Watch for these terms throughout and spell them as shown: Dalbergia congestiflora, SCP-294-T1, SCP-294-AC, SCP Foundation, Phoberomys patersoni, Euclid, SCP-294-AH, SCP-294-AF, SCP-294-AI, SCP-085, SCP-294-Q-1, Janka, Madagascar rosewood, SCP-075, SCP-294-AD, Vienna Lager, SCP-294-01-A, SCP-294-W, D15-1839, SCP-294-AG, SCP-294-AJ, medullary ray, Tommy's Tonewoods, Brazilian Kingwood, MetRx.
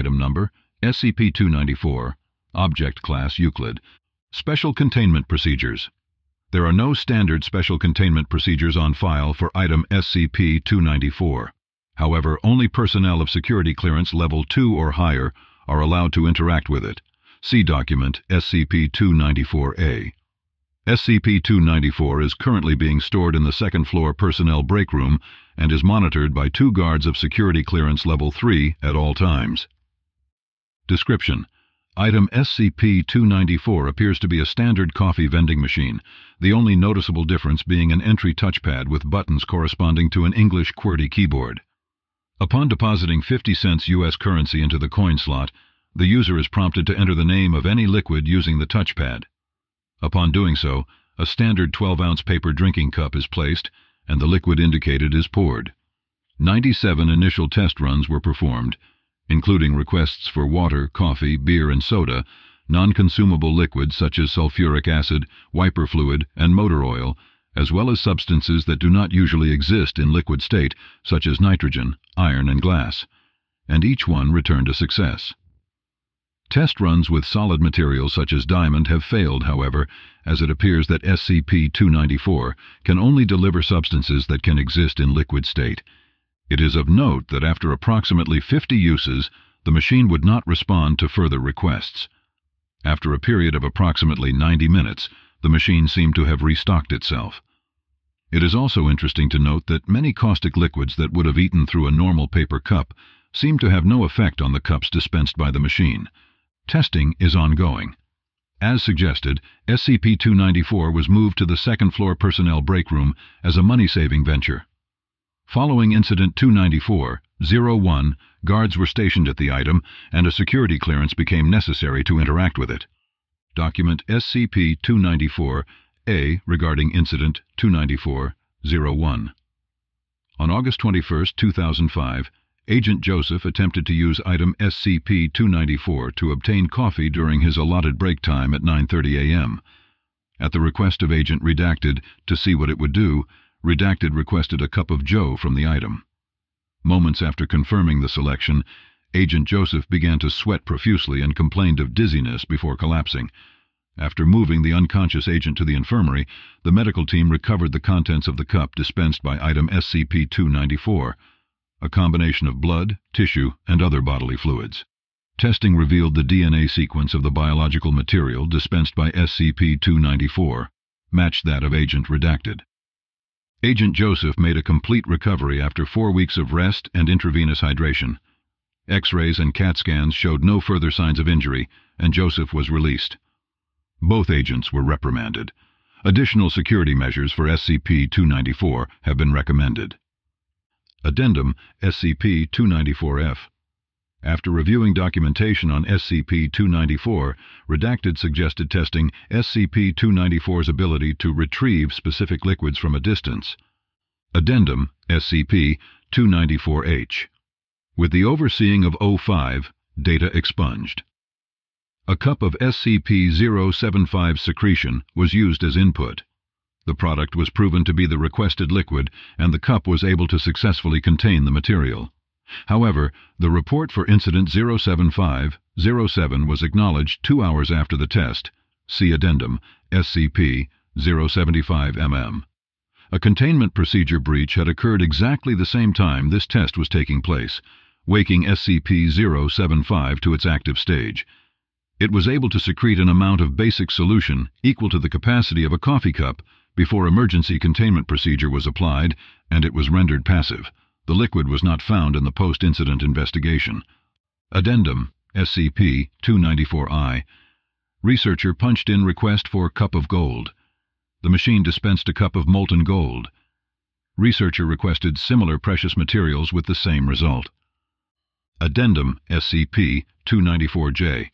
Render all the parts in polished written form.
Item Number, SCP-294, Object Class Euclid. Special Containment Procedures. There are no standard special containment procedures on file for item SCP-294. However, only personnel of security clearance level 2 or higher are allowed to interact with it. See document SCP-294-A. SCP-294 is currently being stored in the second floor personnel break room and is monitored by 2 guards of security clearance level 3 at all times. Description. Item SCP-294 appears to be a standard coffee vending machine, the only noticeable difference being an entry touchpad with buttons corresponding to an English QWERTY keyboard. Upon depositing 50 cents U.S. currency into the coin slot, the user is prompted to enter the name of any liquid using the touchpad. Upon doing so, a standard 12-ounce paper drinking cup is placed, and the liquid indicated is poured. 97 initial test runs were performed, including requests for water, coffee, beer and soda, non-consumable liquids such as sulfuric acid, wiper fluid, and motor oil, as well as substances that do not usually exist in liquid state, such as nitrogen, iron, and glass, and each one returned a success. Test runs with solid materials such as diamond have failed, however, as it appears that SCP-294 can only deliver substances that can exist in liquid state. It is of note that after approximately 50 uses, the machine would not respond to further requests. After a period of approximately 90 minutes, the machine seemed to have restocked itself. It is also interesting to note that many caustic liquids that would have eaten through a normal paper cup seem to have no effect on the cups dispensed by the machine. Testing is ongoing. As suggested, SCP-294 was moved to the second floor personnel break room as a money-saving venture. Following Incident 294-01, guards were stationed at the item, and a security clearance became necessary to interact with it. Document SCP-294-A regarding Incident 294-01. On August 21, 2005, Agent Joseph attempted to use item SCP-294 to obtain coffee during his allotted break time at 9:30 a.m. At the request of Agent Redacted to see what it would do, Redacted requested a cup of Joe from the item. Moments after confirming the selection, Agent Joseph began to sweat profusely and complained of dizziness before collapsing. After moving the unconscious agent to the infirmary, the medical team recovered the contents of the cup dispensed by item SCP-294, a combination of blood, tissue, and other bodily fluids. Testing revealed the DNA sequence of the biological material dispensed by SCP-294, matched that of Agent Redacted. Agent Joseph made a complete recovery after 4 weeks of rest and intravenous hydration. X-rays and CAT scans showed no further signs of injury, and Joseph was released. Both agents were reprimanded. Additional security measures for SCP-294 have been recommended. Addendum SCP-294-F. After reviewing documentation on SCP-294, Redacted suggested testing SCP-294's ability to retrieve specific liquids from a distance. Addendum SCP-294-H. With the overseeing of O5, data expunged. A cup of SCP-075 secretion was used as input. The product was proven to be the requested liquid, and the cup was able to successfully contain the material. However, the report for Incident 075-07 was acknowledged 2 hours after the test. See Addendum SCP-075-MM. A containment procedure breach had occurred exactly the same time this test was taking place, waking SCP-075 to its active stage. It was able to secrete an amount of basic solution equal to the capacity of a coffee cup before emergency containment procedure was applied, and it was rendered passive. The liquid was not found in the post-incident investigation. Addendum SCP-294-I. Researcher punched in request for cup of gold. The machine dispensed a cup of molten gold. Researcher requested similar precious materials with the same result. Addendum SCP-294-J.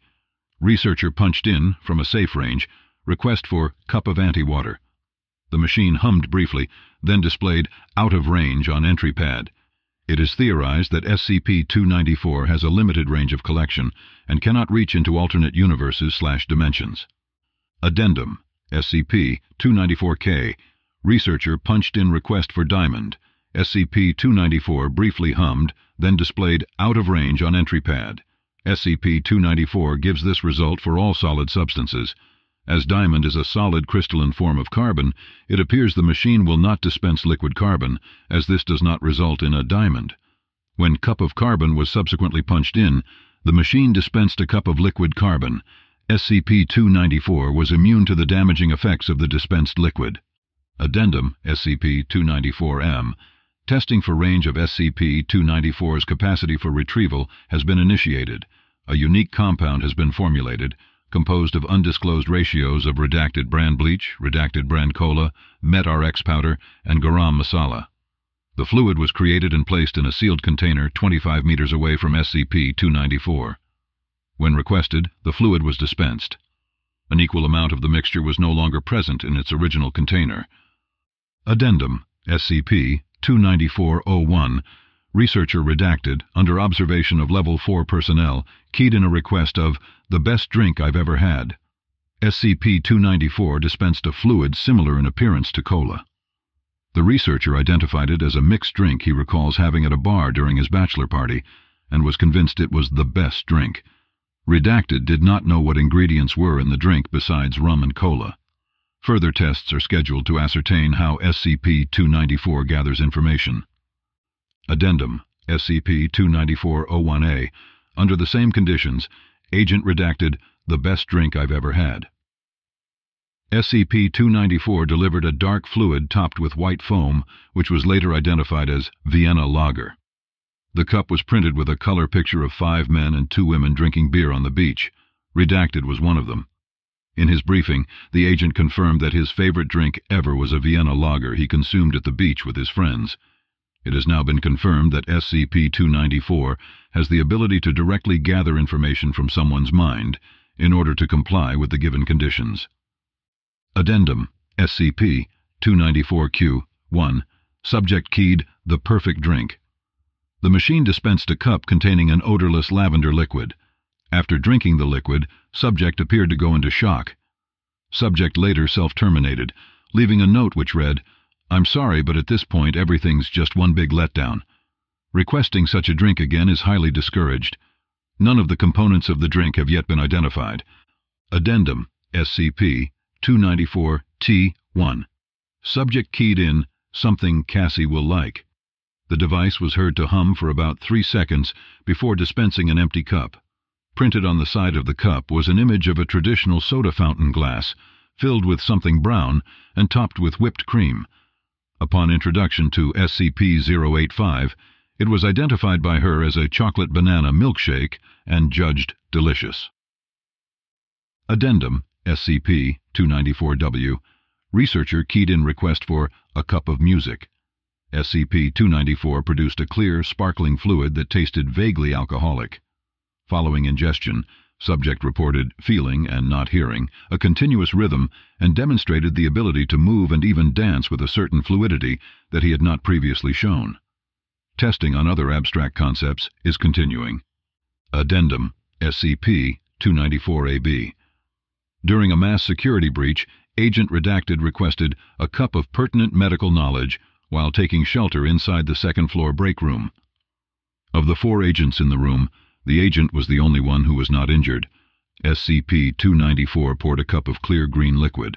Researcher punched in, from a safe range, request for cup of anti-water. The machine hummed briefly, then displayed out of range on entry pad. It is theorized that SCP-294 has a limited range of collection and cannot reach into alternate universes/dimensions. Addendum SCP-294-K. Researcher punched in request for diamond. SCP-294 briefly hummed, then displayed out of range on entry pad. SCP-294 gives this result for all solid substances. As diamond is a solid crystalline form of carbon, it appears the machine will not dispense liquid carbon, as this does not result in a diamond. When cup of carbon was subsequently punched in, the machine dispensed a cup of liquid carbon. SCP-294 was immune to the damaging effects of the dispensed liquid. Addendum SCP-294-M. Testing for range of SCP-294's capacity for retrieval has been initiated. A unique compound has been formulated, composed of undisclosed ratios of redacted bran bleach, redacted bran cola, MetRx powder, and garam masala. The fluid was created and placed in a sealed container 25 meters away from SCP-294. When requested, the fluid was dispensed. An equal amount of the mixture was no longer present in its original container. Addendum SCP-294-01. Researcher redacted, under observation of Level 4 personnel, keyed in a request of "the best drink I've ever had." SCP-294 dispensed a fluid similar in appearance to cola. The researcher identified it as a mixed drink he recalls having at a bar during his bachelor party, and was convinced it was the best drink. Redacted did not know what ingredients were in the drink besides rum and cola. Further tests are scheduled to ascertain how SCP-294 gathers information. Addendum SCP-294-01-A. Under the same conditions, Agent redacted "the best drink I've ever had." SCP-294 delivered a dark fluid topped with white foam, which was later identified as Vienna Lager. The cup was printed with a color picture of 5 men and 2 women drinking beer on the beach. Redacted was one of them. In his briefing, the agent confirmed that his favorite drink ever was a Vienna Lager he consumed at the beach with his friends. It has now been confirmed that SCP-294 has the ability to directly gather information from someone's mind in order to comply with the given conditions. Addendum SCP-294-Q-1. Subject keyed "the perfect drink." The machine dispensed a cup containing an odorless lavender liquid. After drinking the liquid, subject appeared to go into shock. Subject later self-terminated, leaving a note which read, "I'm sorry, but at this point everything's just one big letdown." Requesting such a drink again is highly discouraged. None of the components of the drink have yet been identified. Addendum SCP-294-T1. Subject keyed in "something Cassie will like." The device was heard to hum for about 3 seconds before dispensing an empty cup. Printed on the side of the cup was an image of a traditional soda fountain glass, filled with something brown and topped with whipped cream. Upon introduction to SCP-085, it was identified by her as a chocolate banana milkshake and judged delicious. Addendum SCP-294-W. Researcher keyed in request for "a cup of music." SCP-294 produced a clear, sparkling fluid that tasted vaguely alcoholic. Following ingestion, subject reported feeling and not hearing a continuous rhythm and demonstrated the ability to move and even dance with a certain fluidity that he had not previously shown. Testing on other abstract concepts is continuing. Addendum SCP-294-AB. During a mass security breach, Agent redacted requested "a cup of pertinent medical knowledge" while taking shelter inside the second-floor break room. Of the 4 agents in the room, the agent was the only one who was not injured. SCP-294 poured a cup of clear green liquid.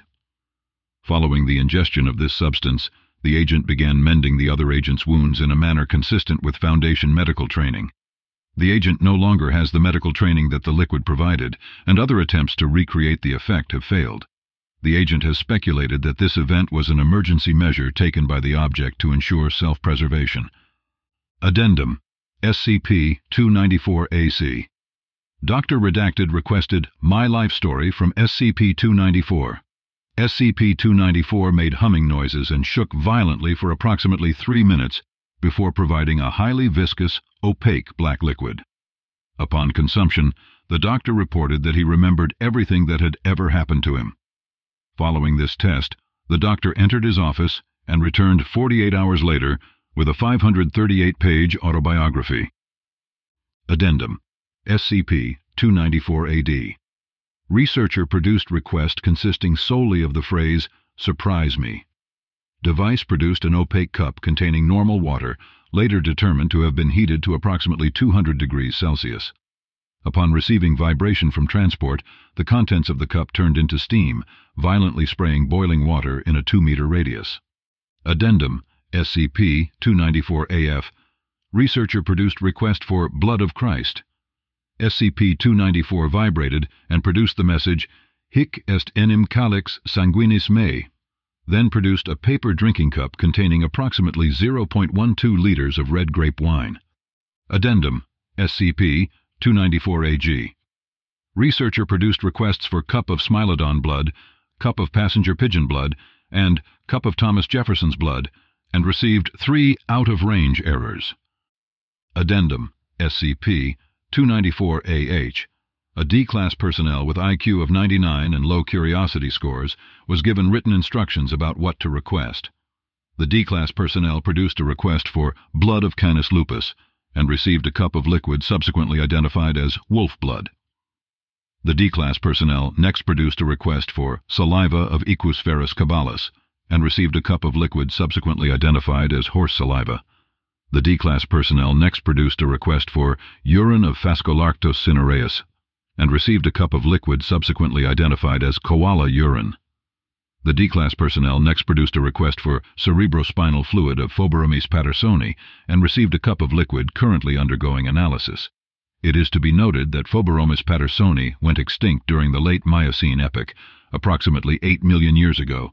Following the ingestion of this substance, the agent began mending the other agent's wounds in a manner consistent with Foundation medical training. The agent no longer has the medical training that the liquid provided, and other attempts to recreate the effect have failed. The agent has speculated that this event was an emergency measure taken by the object to ensure self-preservation. Addendum SCP-294-AC. Dr. Redacted requested "My Life Story" from SCP-294. SCP-294 made humming noises and shook violently for approximately 3 minutes before providing a highly viscous, opaque black liquid. Upon consumption, the doctor reported that he remembered everything that had ever happened to him. Following this test, the doctor entered his office and returned 48 hours later with a 538-page autobiography. Addendum SCP-294-AD. Researcher produced request consisting solely of the phrase "surprise me." Device produced an opaque cup containing normal water, later determined to have been heated to approximately 200 degrees Celsius. Upon receiving vibration from transport, the contents of the cup turned into steam, violently spraying boiling water in a 2-meter radius. Addendum SCP-294-AF. Researcher produced request for Blood of Christ. SCP-294 vibrated and produced the message, Hic est enim calix sanguinis mei, then produced a paper drinking cup containing approximately 0.12 liters of red grape wine. Addendum SCP-294-AG. Researcher produced requests for cup of Smilodon blood, cup of passenger pigeon blood, and cup of Thomas Jefferson's blood, and received 3 out-of-range errors. Addendum SCP-294-AH. A D-class personnel with IQ of 99 and low curiosity scores was given written instructions about what to request. The D-class personnel produced a request for blood of Canis lupus and received a cup of liquid subsequently identified as wolf blood. The D-class personnel next produced a request for saliva of Equus ferus caballus and received a cup of liquid subsequently identified as horse saliva. The D-class personnel next produced a request for urine of Phascolarctos cinereus and received a cup of liquid subsequently identified as koala urine. The D-class personnel next produced a request for cerebrospinal fluid of Phoberomys patersoni and received a cup of liquid currently undergoing analysis. It is to be noted that Phoberomys patersoni went extinct during the late Miocene epoch, approximately 8 million years ago.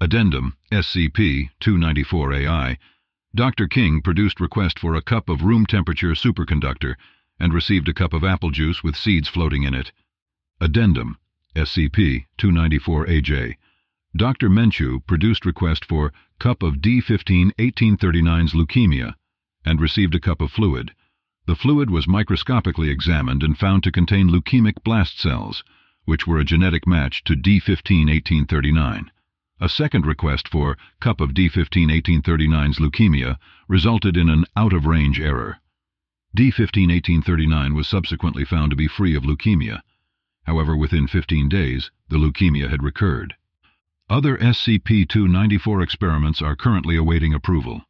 Addendum SCP-294-AI. Dr. King produced request for a cup of room-temperature superconductor and received a cup of apple juice with seeds floating in it. Addendum SCP-294-AJ. Dr. Menchu produced request for cup of D15-1839's leukemia and received a cup of fluid. The fluid was microscopically examined and found to contain leukemic blast cells, which were a genetic match to D15-1839. A second request for cup of D15-1839's leukemia resulted in an out-of-range error. D15-1839 was subsequently found to be free of leukemia. However, within 15 days, the leukemia had recurred. Other SCP-294 experiments are currently awaiting approval.